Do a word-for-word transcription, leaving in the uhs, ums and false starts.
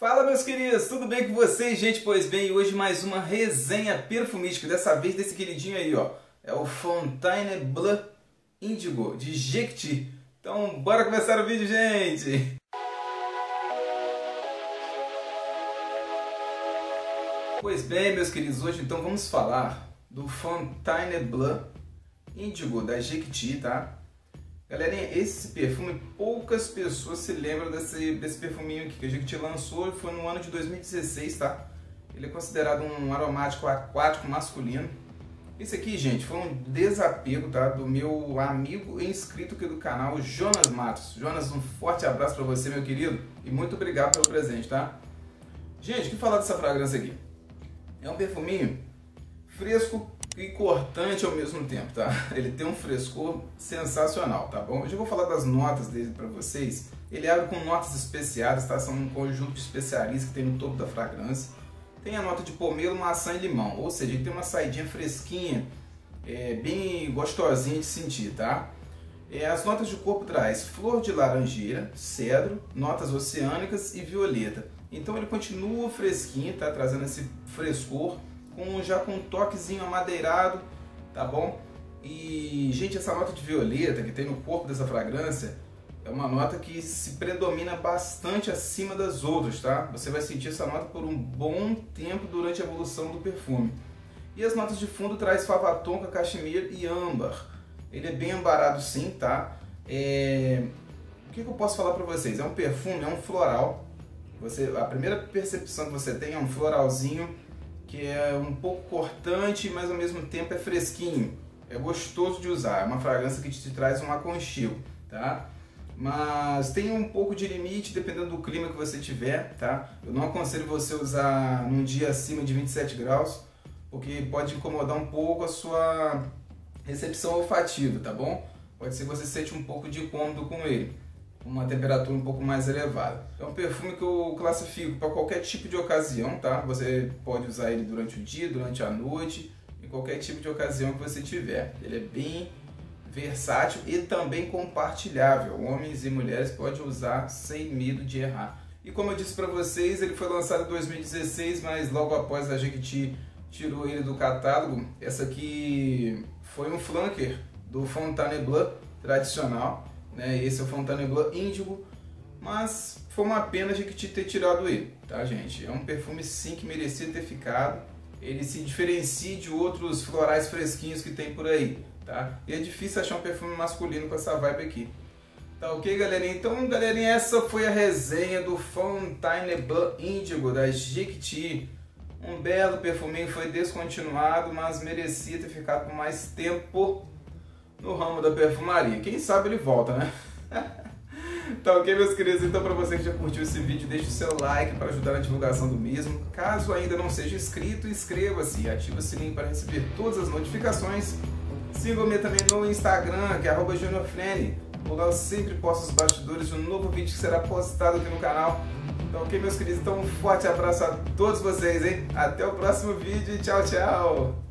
Fala, meus queridos, tudo bem com vocês, gente? Pois bem, hoje mais uma resenha perfumística, dessa vez desse queridinho aí, ó. É o Fontainebleau Indigo, de Jequiti. Então, bora começar o vídeo, gente! Pois bem, meus queridos, hoje então vamos falar do Fontainebleau Indigo, da Jequiti, tá? Galerinha, esse perfume, poucas pessoas se lembram desse, desse perfuminho aqui que a Jequiti lançou, foi no ano de dois mil e dezesseis, tá? Ele é considerado um aromático aquático masculino. Esse aqui, gente, foi um desapego, tá? Do meu amigo e inscrito aqui do canal, Jonas Matos. Jonas, um forte abraço pra você, meu querido, e muito obrigado pelo presente, tá? Gente, o que falar dessa fragrância aqui? É um perfuminho fresco e cortante ao mesmo tempo, tá? Ele tem um frescor sensacional, tá bom? Hoje eu vou falar das notas dele pra vocês. Ele abre com notas especiadas, tá? São um conjunto de especiarias que tem no topo da fragrância. Tem a nota de pomelo, maçã e limão, ou seja, ele tem uma saidinha fresquinha, é, bem gostosinha de sentir, tá? É, as notas de corpo traz flor de laranjeira, cedro, notas oceânicas e violeta. Então ele continua fresquinho, tá? Trazendo esse frescor, com, já com um toquezinho amadeirado, tá bom? E, gente, essa nota de violeta que tem no corpo dessa fragrância é uma nota que se predomina bastante acima das outras, tá? Você vai sentir essa nota por um bom tempo durante a evolução do perfume. E as notas de fundo traz favatonca, cachemira e âmbar. Ele é bem ambarado sim, tá? É... O que, que eu posso falar pra vocês? É um perfume, é um floral. Você... A primeira percepção que você tem é um floralzinho que é um pouco cortante, mas ao mesmo tempo é fresquinho. É gostoso de usar, é uma fragrância que te traz um aconchego, tá? Mas tem um pouco de limite dependendo do clima que você tiver, tá? Eu não aconselho você usar num dia acima de vinte e sete graus, porque pode incomodar um pouco a sua recepção olfativa, tá bom? Pode ser que você sente um pouco de incômodo com ele, uma temperatura um pouco mais elevada. É um perfume que eu classifico para qualquer tipo de ocasião, tá? Você pode usar ele durante o dia, durante a noite, em qualquer tipo de ocasião que você tiver. Ele é bem versátil e também compartilhável. Homens e mulheres podem usar sem medo de errar. E como eu disse para vocês, ele foi lançado em dois mil e dezesseis, mas logo após a Jequiti tirou ele do catálogo. Essa aqui foi um flanker do Fontainebleau tradicional, né? Esse é o Fontainebleau Índigo, mas foi uma pena a Jequiti ter tirado ele, tá, gente? É um perfume sim que merecia ter ficado. Ele se diferencia de outros florais fresquinhos que tem por aí, tá? E é difícil achar um perfume masculino com essa vibe aqui. Tá ok, galerinha? Então, galerinha, essa foi a resenha do Fontainebleau Indigo, da Jequiti. Um belo perfuminho, foi descontinuado, mas merecia ter ficado por mais tempo no ramo da perfumaria. Quem sabe ele volta, né? Tá ok, meus queridos? Então, para você que já curtiu esse vídeo, deixe o seu like para ajudar na divulgação do mesmo. Caso ainda não seja inscrito, inscreva-se e ative o sininho para receber todas as notificações. Siga-me também no Instagram, que é arroba Junior Frene. Por lá eu sempre posto os bastidores de um novo vídeo que será postado aqui no canal. Então, ok, meus queridos? Então, um forte abraço a todos vocês, hein? Até o próximo vídeo e tchau, tchau!